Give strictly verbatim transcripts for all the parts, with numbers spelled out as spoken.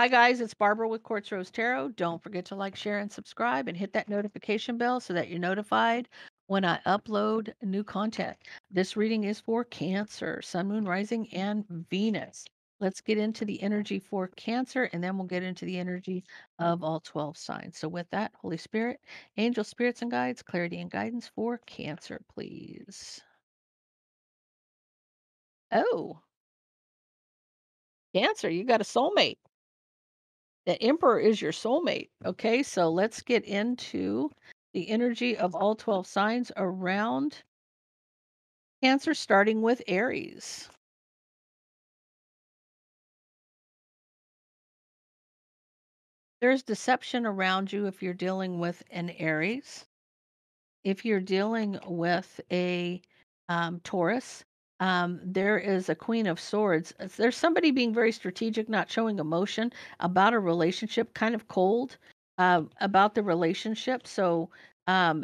Hi guys, it's Barbara with Quartz Rose Tarot. Don't forget to like, share, and subscribe, and hit that notification bell so that you're notified when I upload new content. This reading is for Cancer, Sun, Moon, Rising, and Venus. Let's get into the energy for Cancer, and then we'll get into the energy of all twelve signs. So with that, Holy Spirit, angel spirits and guides, clarity and guidance for Cancer, please. Oh, Cancer, you got a soulmate. The Emperor is your soulmate. Okay, so let's get into the energy of all twelve signs around Cancer, starting with Aries. There's deception around you if you're dealing with an Aries. If you're dealing with a um, Taurus, um, there is a Queen of Swords. There's somebody being very strategic, not showing emotion about a relationship, kind of cold uh, about the relationship. So um,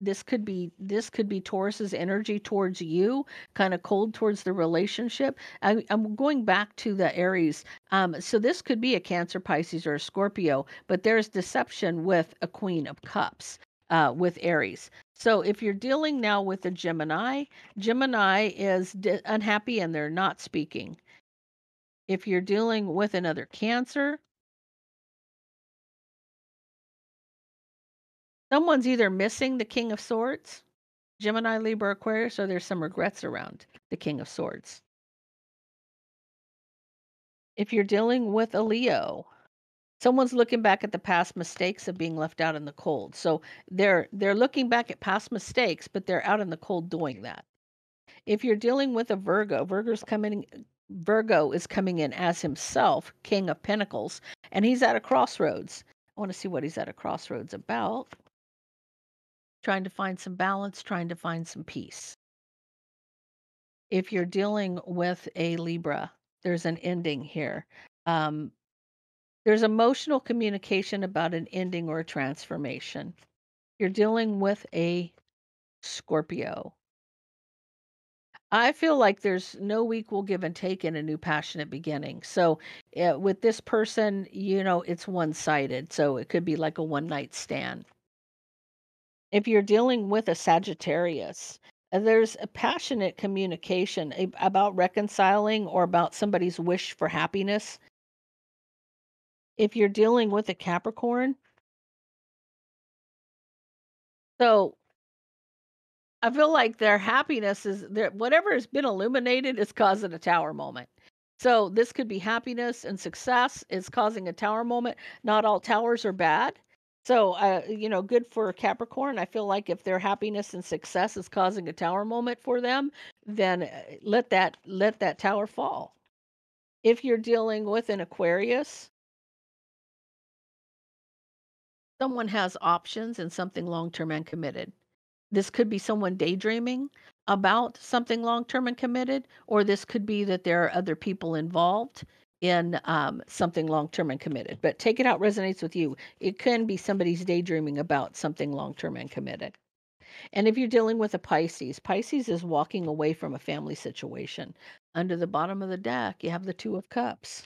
this could be this could be Taurus's energy towards you, kind of cold towards the relationship. I, I'm going back to the Aries. Um, so this could be a Cancer, Pisces, or a Scorpio, but there's deception with a Queen of Cups uh, with Aries. So if you're dealing now with a Gemini, Gemini is unhappy and they're not speaking. If you're dealing with another Cancer, someone's either missing the King of Swords, Gemini, Libra, Aquarius, or there's some regrets around the King of Swords. If you're dealing with a Leo, someone's looking back at the past mistakes of being left out in the cold. So they're they're looking back at past mistakes, but they're out in the cold doing that. If you're dealing with a Virgo, Virgo's coming Virgo is coming in as himself, King of Pentacles, and he's at a crossroads. I want to see what he's at a crossroads about. Trying to find some balance, trying to find some peace. If you're dealing with a Libra, there's an ending here. Um, there's emotional communication about an ending or a transformation. You're dealing with a Scorpio. I feel like there's no equal give and take in a new passionate beginning. So uh, with this person, you know, it's one-sided. So it could be like a one-night stand. If you're dealing with a Sagittarius, there's a passionate communication about reconciling or about somebody's wish for happiness. If you're dealing with a Capricorn, so I feel like their happiness is there. Whatever has been illuminated is causing a tower moment. So this could be happiness and success is causing a tower moment. Not all towers are bad. So, uh, you know, good for Capricorn. I feel like if their happiness and success is causing a tower moment for them, then let that, let that tower fall. If you're dealing with an Aquarius, someone has options and something long-term and committed. This could be someone daydreaming about something long-term and committed, or this could be that there are other people involved in um, something long-term and committed. But Take It Out resonates with you. It can be somebody's daydreaming about something long-term and committed. And if you're dealing with a Pisces, Pisces is walking away from a family situation. Under the bottom of the deck, you have the Two of Cups.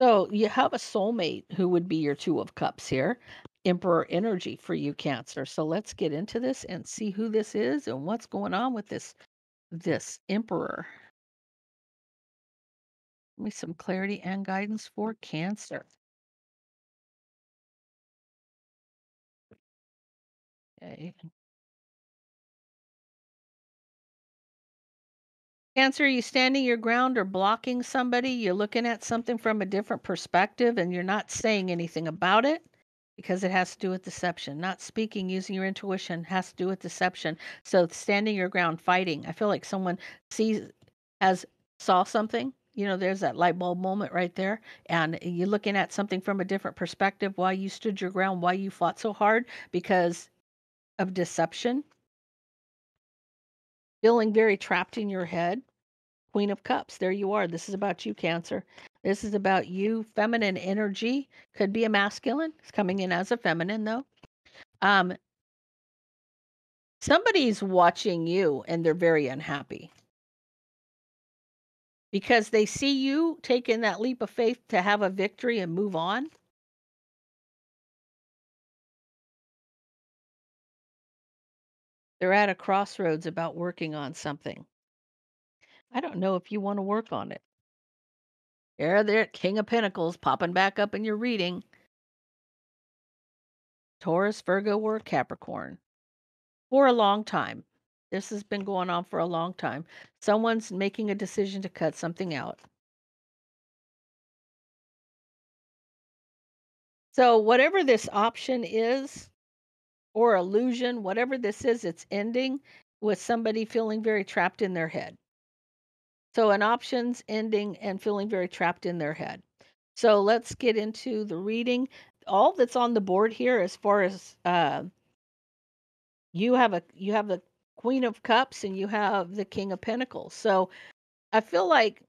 So you have a soulmate who would be your Two of Cups here. Emperor energy for you, Cancer. So let's get into this and see who this is and what's going on with this, this Emperor. Give me some clarity and guidance for Cancer. Okay. Cancer, are you standing your ground or blocking somebody? You're looking at something from a different perspective and you're not saying anything about it. Because it has to do with deception. Not speaking, using your intuition has to do with deception. So standing your ground, fighting. I feel like someone sees, has saw something. You know, there's that light bulb moment right there. And you're looking at something from a different perspective. Why you stood your ground, why you fought so hard. Because of deception. Feeling very trapped in your head. Queen of Cups. There you are. This is about you, Cancer. This is about you. Feminine energy. Could be a masculine. It's coming in as a feminine, though. Um, somebody's watching you, and they're very unhappy. because they see you taking that leap of faith to have a victory and move on. They're at a crossroads about working on something. I don't know if you want to work on it. There, there, King of Pentacles popping back up in your reading. Taurus, Virgo, or Capricorn. For a long time. This has been going on for a long time. Someone's making a decision to cut something out. So whatever this option is, or illusion, whatever this is, it's ending with somebody feeling very trapped in their head. So an option's ending and feeling very trapped in their head. So let's get into the reading. All that's on the board here, as far as uh, you have a you have the Queen of Cups and you have the King of Pentacles. So I feel like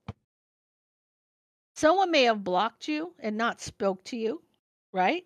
someone may have blocked you and not spoke to you, right?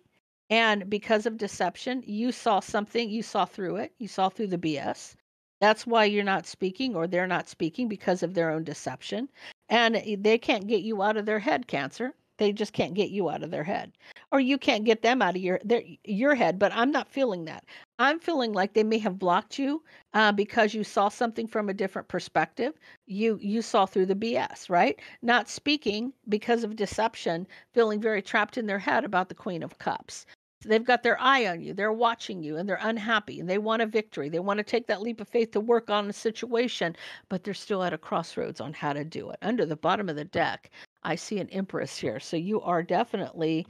And because of deception, you saw something, you saw through it, you saw through the B S. That's why you're not speaking, or they're not speaking, because of their own deception. And they can't get you out of their head, Cancer. They just can't get you out of their head. Or you can't get them out of your their, your head, but I'm not feeling that. I'm feeling like they may have blocked you uh, because you saw something from a different perspective. You you saw through the B S, right? Not speaking because of deception, feeling very trapped in their head about the Queen of Cups. So they've got their eye on you. They're watching you and they're unhappy and they want a victory. They want to take that leap of faith to work on the situation, but they're still at a crossroads on how to do it. Under the bottom of the deck, I see an Empress here. So you are definitely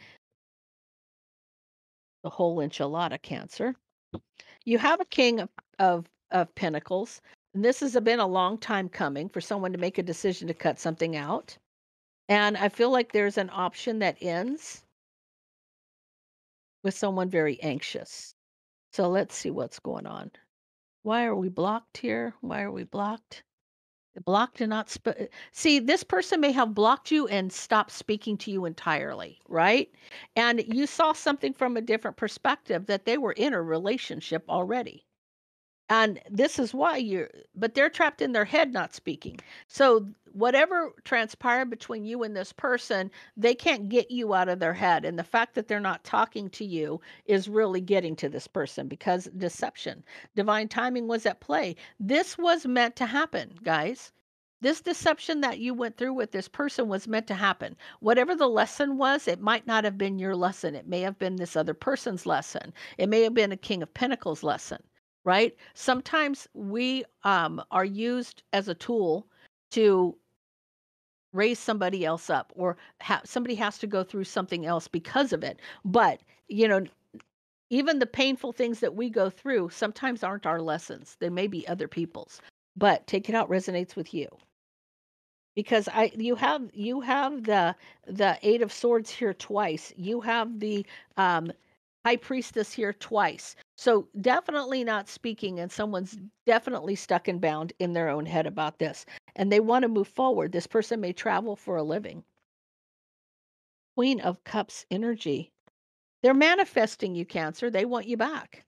the whole enchilada, Cancer. You have a King of, of, of Pentacles. And this has been a long time coming for someone to make a decision to cut something out. And I feel like there's an option that ends with someone very anxious. So let's see what's going on. Why are we blocked here? Why are we blocked? Blocked and not sp- see, this person may have blocked you and stopped speaking to you entirely, right? And you saw something from a different perspective, that they were in a relationship already. And this is why you're, but they're trapped in their head not speaking. So whatever transpired between you and this person, they can't get you out of their head. And the fact that they're not talking to you is really getting to this person, because deception, divine timing was at play. This was meant to happen, guys. This deception that you went through with this person was meant to happen. Whatever the lesson was, it might not have been your lesson. It may have been this other person's lesson. It may have been a King of Pentacles lesson. Right? Sometimes we um, are used as a tool to raise somebody else up, or ha somebody has to go through something else because of it. But, you know, even the painful things that we go through sometimes aren't our lessons. They may be other people's, but Take It Out resonates with you. Because I, you have, you have the, the Eight of Swords here twice. You have the um, High Priestess here twice. So definitely not speaking, and someone's definitely stuck and bound in their own head about this. And they want to move forward. This person may travel for a living. Queen of Cups energy. They're manifesting you, Cancer. They want you back.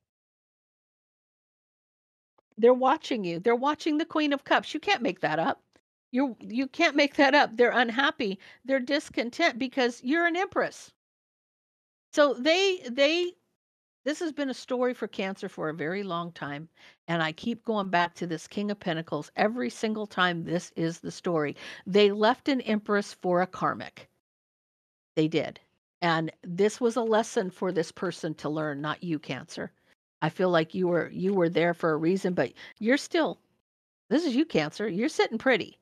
They're watching you. They're watching the Queen of Cups. You can't make that up. You you can't make that up. They're unhappy. They're discontent because you're an Empress. So they they... This has been a story for Cancer for a very long time, and I keep going back to this King of Pentacles every single time. This is the story. They left an Empress for a karmic. They did. And this was a lesson for this person to learn, not you, Cancer. I feel like you were you were there for a reason, but you're still, this is you, Cancer. You're sitting pretty.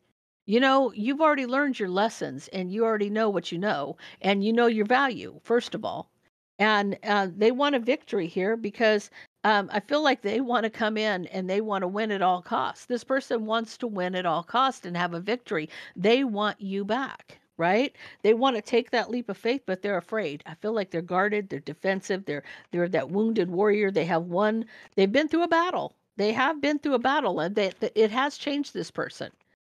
You know, you've already learned your lessons, and you already know what you know, and you know your value, first of all. And uh, they want a victory here, because um, I feel like they want to come in and they want to win at all costs. This person wants to win at all costs and have a victory. They want you back, right? They want to take that leap of faith, but they're afraid. I feel like they're guarded. They're defensive. They're, they're that wounded warrior. They have one. They've been through a battle. They have been through a battle, and they, it has changed this person.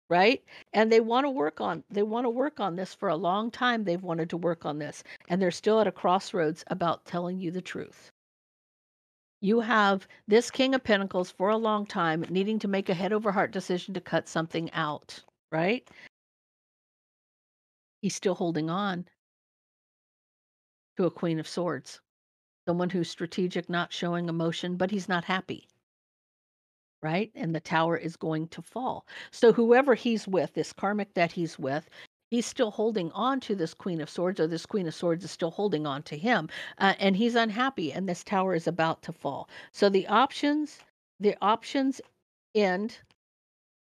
Right? And they want to work on, they want to work on this for a long time. They've wanted to work on this, and they're still at a crossroads about telling you the truth. You have this King of Pentacles for a long time needing to make a head over heart decision to cut something out, right? He's still holding on to a Queen of Swords. Someone who's strategic, not showing emotion, but he's not happy. Right? And the tower is going to fall. So whoever he's with, this karmic that he's with, he's still holding on to this Queen of Swords, or this Queen of Swords is still holding on to him. Uh, and he's unhappy, and this tower is about to fall. So the options, the options end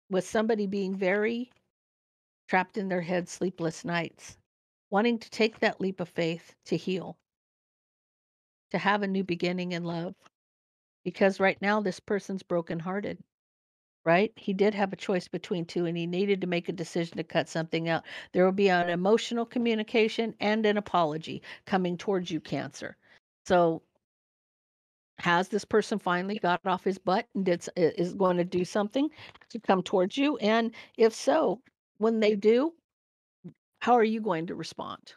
with somebody being very trapped in their head, sleepless nights, wanting to take that leap of faith to heal, to have a new beginning in love. Because right now, this person's brokenhearted, right? He did have a choice between two, and he needed to make a decision to cut something out. There will be an emotional communication and an apology coming towards you, Cancer. So has this person finally got off his butt and did, is going to do something to come towards you? And if so, when they do, how are you going to respond?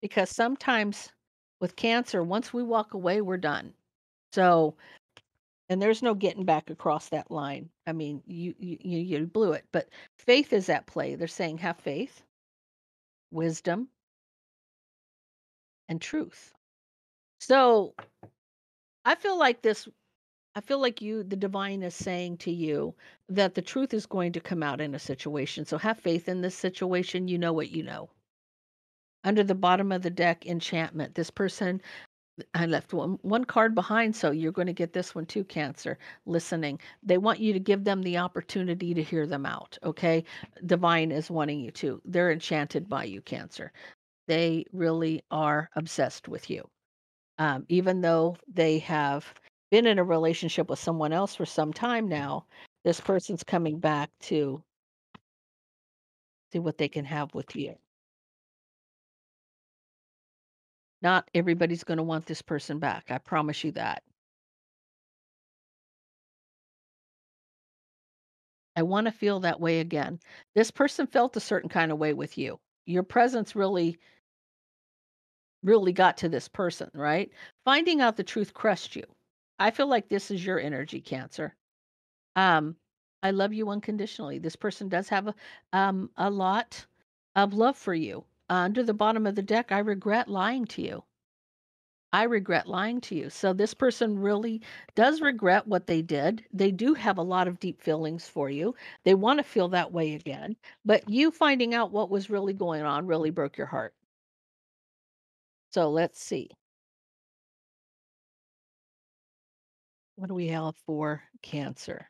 Because sometimes with Cancer, once we walk away, we're done. So, and there's no getting back across that line. I mean, you you you blew it. But faith is at play. They're saying have faith, wisdom, and truth. So, I feel like this. I feel like you, the divine, is saying to you that the truth is going to come out in a situation. So have faith in this situation. You know what you know. Under the bottom of the deck, enchantment. This person, I left one, one card behind, so you're going to get this one too, Cancer. Listening. They want you to give them the opportunity to hear them out, okay? Divine is wanting you to. They're enchanted by you, Cancer. They really are obsessed with you. Um, even though they have been in a relationship with someone else for some time now, this person's coming back to see what they can have with you. Not everybody's going to want this person back. I promise you that. I want to feel that way again. This person felt a certain kind of way with you. Your presence really, really got to this person, right? Finding out the truth crushed you. I feel like this is your energy, Cancer. Um, I love you unconditionally. This person does have a, um, a lot of love for you. Uh, under the bottom of the deck, I regret lying to you. I regret lying to you. So this person really does regret what they did. They do have a lot of deep feelings for you. They want to feel that way again. But you finding out what was really going on really broke your heart. So let's see. What do we have for Cancer?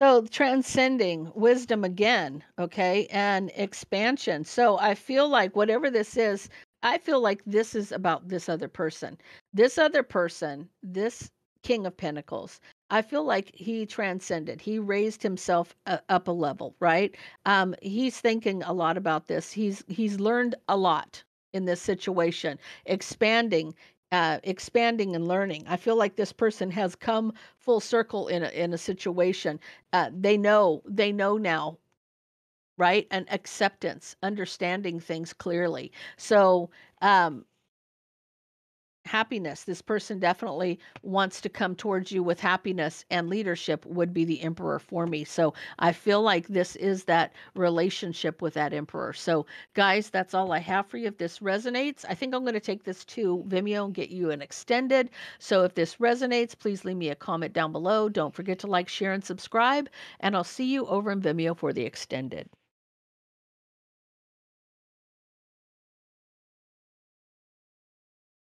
So transcending, wisdom again, okay, and expansion. So I feel like whatever this is, I feel like this is about this other person. This other person, this King of Pentacles, I feel like he transcended. He raised himself uh, up a level, right? Um, he's thinking a lot about this. He's he's learned a lot in this situation, expanding. Uh, expanding and learning. I feel like this person has come full circle in a, in a situation. Uh, they know, they know now, right? And acceptance, understanding things clearly. So um, happiness, this person definitely wants to come towards you with happiness, and leadership would be the Emperor for me. So I feel like this is that relationship with that Emperor. So guys, that's all I have for you. If this resonates, I think I'm going to take this to Vimeo and get you an extended. So if this resonates, please leave me a comment down below. Don't forget to like, share, and subscribe, and I'll see you over in Vimeo for the extended.